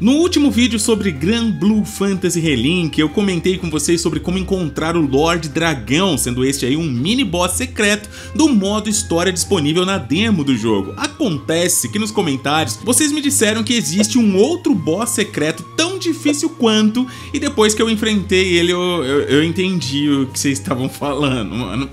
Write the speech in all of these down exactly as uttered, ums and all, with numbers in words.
No último vídeo sobre Granblue Fantasy Relink, eu comentei com vocês sobre como encontrar o Lorde Dragão, sendo este aí um mini boss secreto do modo história disponível na demo do jogo. Acontece que nos comentários vocês me disseram que existe um outro boss secreto tão difícil quanto, e depois que eu enfrentei ele eu, eu, eu entendi o que vocês estavam falando, mano.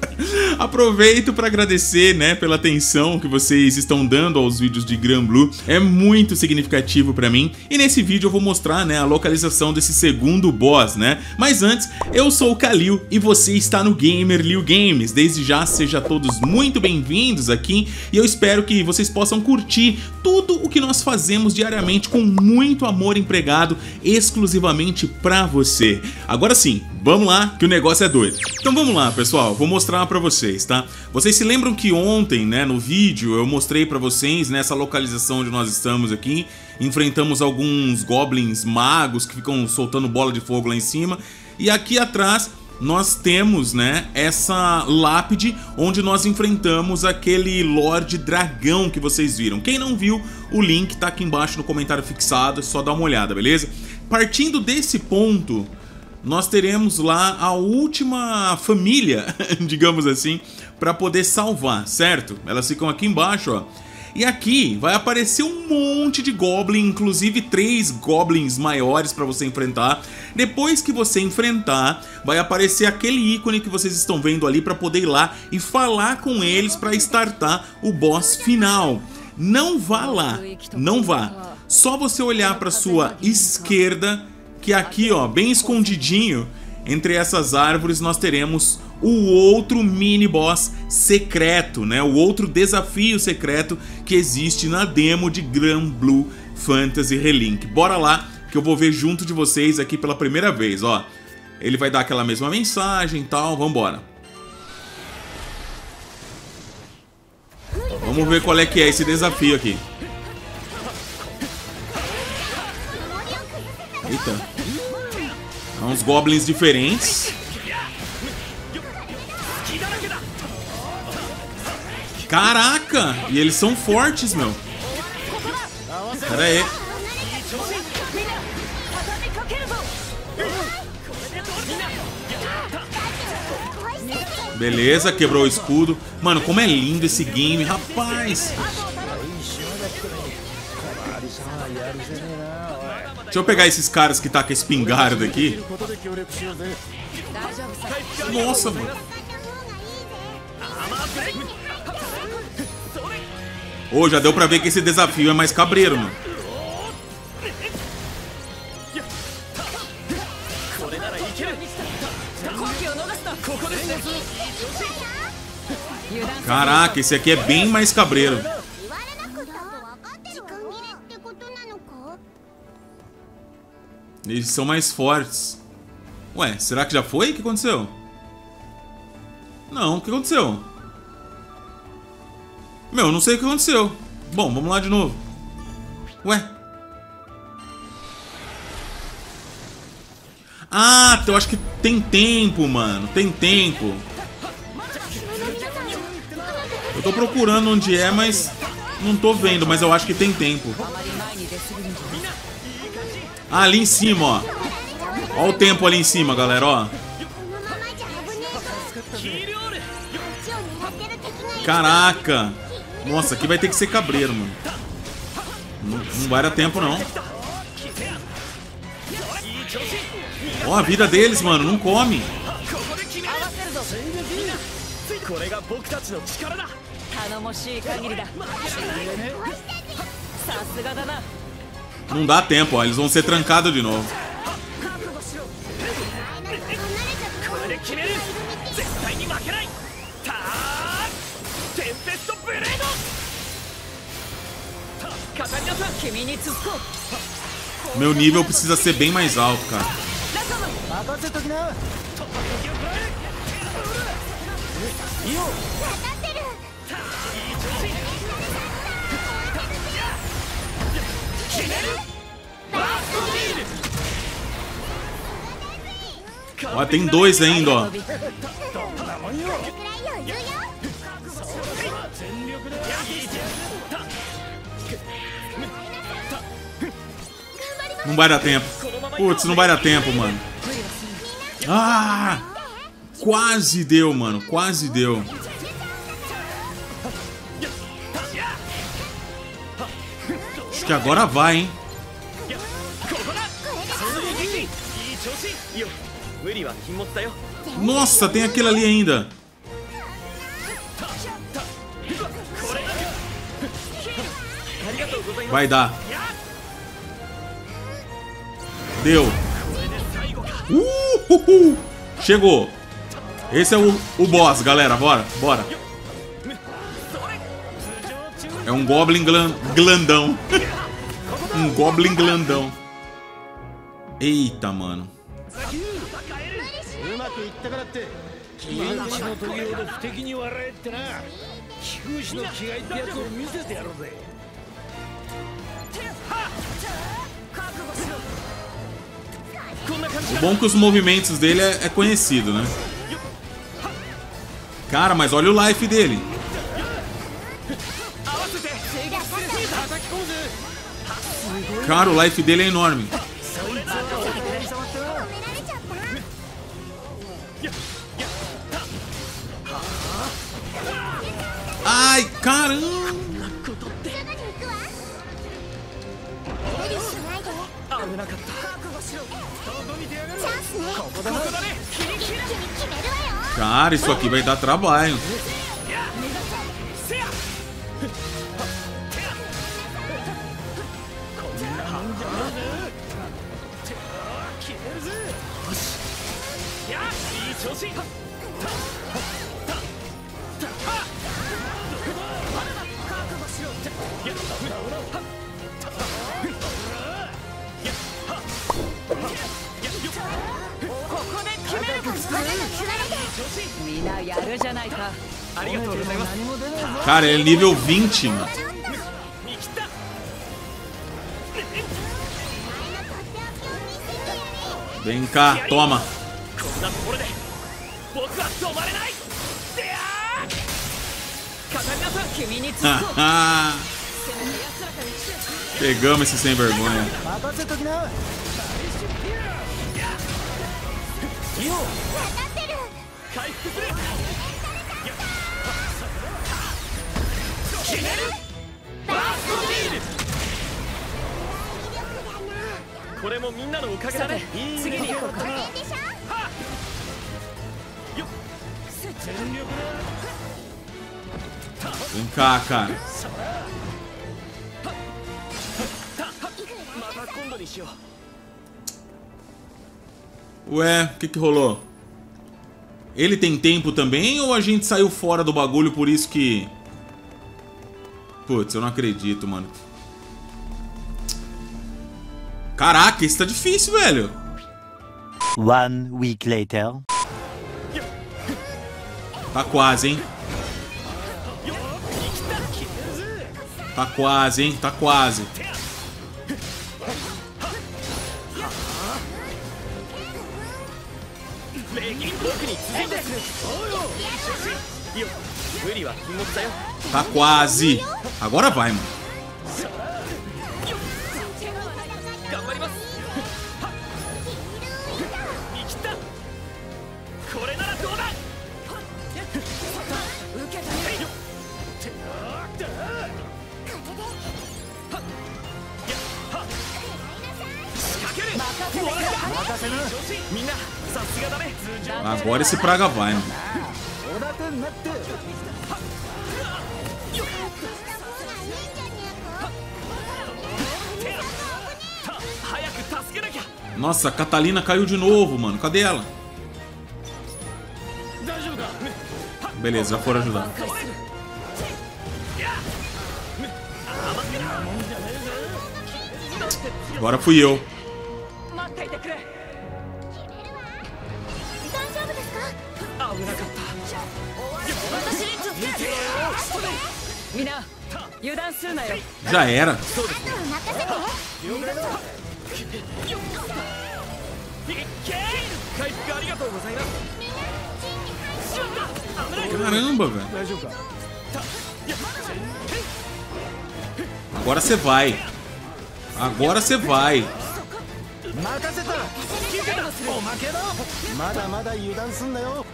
Aproveito para agradecer, né, pela atenção que vocês estão dando aos vídeos de Granblue, é muito significativo para mim, e nesse Nesse vídeo eu vou mostrar, né, a localização desse segundo boss, né? Mas antes, eu sou o Kalil e você está no GamerLilGames. Desde já, sejam todos muito bem-vindos aqui e eu espero que vocês possam curtir tudo o que nós fazemos diariamente com muito amor empregado exclusivamente pra você. Agora sim, vamos lá que o negócio é doido. Então vamos lá, pessoal, vou mostrar pra vocês, tá? Vocês se lembram que ontem, né, no vídeo eu mostrei pra vocês nessa localização onde nós estamos aqui. Enfrentamos alguns goblins magos que ficam soltando bola de fogo lá em cima. E aqui atrás nós temos, né, essa lápide onde nós enfrentamos aquele Lorde Dragão que vocês viram. Quem não viu, o link tá aqui embaixo no comentário fixado, é só dar uma olhada, beleza? Partindo desse ponto, nós teremos lá a última família, digamos assim, para poder salvar, certo? Elas ficam aqui embaixo, ó. E aqui vai aparecer um monte de goblin, inclusive três goblins maiores para você enfrentar. Depois que você enfrentar, vai aparecer aquele ícone que vocês estão vendo ali para poder ir lá e falar com eles para startar o boss final. Não vá lá, não vá. Só você olhar para sua esquerda, que aqui, ó, bem escondidinho entre essas árvores, nós teremos o outro mini boss secreto, né? O outro desafio secreto que existe na demo de Granblue Fantasy Relink. Bora lá que eu vou ver junto de vocês aqui pela primeira vez, ó. Ele vai dar aquela mesma mensagem e tal, vambora. Então, vamos ver qual é que é esse desafio aqui. Eita. Há uns goblins diferentes. Caraca! E eles são fortes, meu. Pera aí. Beleza, quebrou o escudo. Mano, como é lindo esse game, rapaz. Deixa eu pegar esses caras que tá com a espingarda aqui. Nossa, mano. Ô, oh, já deu pra ver que esse desafio é mais cabreiro, mano. Caraca, esse aqui é bem mais cabreiro. Eles são mais fortes. Ué, será que já foi? O que aconteceu? Não, o que aconteceu? Meu, não sei o que aconteceu. Bom, vamos lá de novo. Ué? Ah, eu acho que tem tempo, mano. Tem tempo. Eu tô procurando onde é, mas não tô vendo, mas eu acho que tem tempo. Ah, ali em cima, ó. Ó o tempo ali em cima, galera, ó. Caraca. Nossa, aqui vai ter que ser cabreiro, mano. Não, não vai dar tempo, não. Ó, a vida deles, mano. Não come. Não dá tempo, ó. Eles vão ser trancados de novo. Meu nível precisa ser bem mais alto, cara. Ó, tem dois ainda, ó. Não vai dar tempo. Putz, não vai dar tempo, mano. Ah! Quase deu, mano. Quase deu. Acho que agora vai, hein? Nossa, tem aquele ali ainda. Vai dar. Deu. Uhuhu. Chegou. Esse é o, o boss, galera. Bora, bora. É um Goblin glan, glandão. Um Goblin glandão. Eita, mano. O bom é que os movimentos dele é, é conhecido, né? Cara, mas olha o life dele. Cara, o life dele é enorme. Ai, caramba! Cara, isso aqui vai dar trabalho. Cara, ele é nível vinte, mano. Vem cá, toma. Pegamos esse sem vergonha. Vem cá, cara. Ué, o que que rolou? Ele tem tempo também ou a gente saiu fora do bagulho, por isso que... Putz, eu não acredito, mano. Caraca, isso tá difícil, velho. One week later. Tá quase, hein? Tá quase, hein? Tá quase. Tá quase. Agora vai, mano. Agora esse praga vai, mano. Nossa, a Catalina caiu de novo, mano. Cadê ela? Beleza, já foram ajudar. Agora fui eu. Já era. Caramba, velho. Agora você vai. Agora você vai.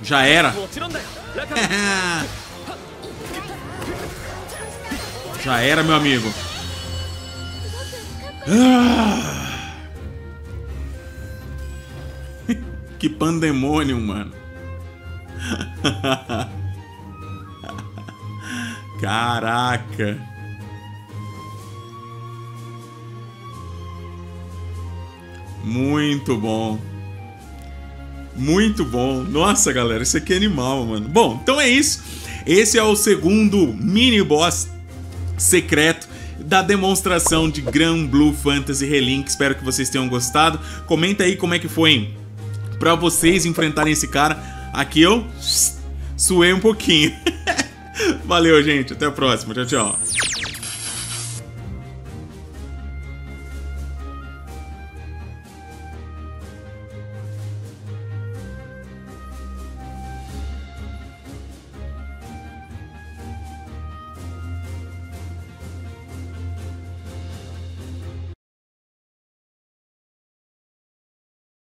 Já era. Já era, meu amigo. Que pandemônio, mano. Caraca. Muito bom. Muito bom. Nossa, galera, isso aqui é animal, mano. Bom, então é isso. Esse é o segundo mini-boss secreto da demonstração de Granblue Fantasy Relink. Espero que vocês tenham gostado. Comenta aí como é que foi pra vocês enfrentarem esse cara. Aqui eu suei um pouquinho. Valeu, gente. Até a próxima. Tchau, tchau.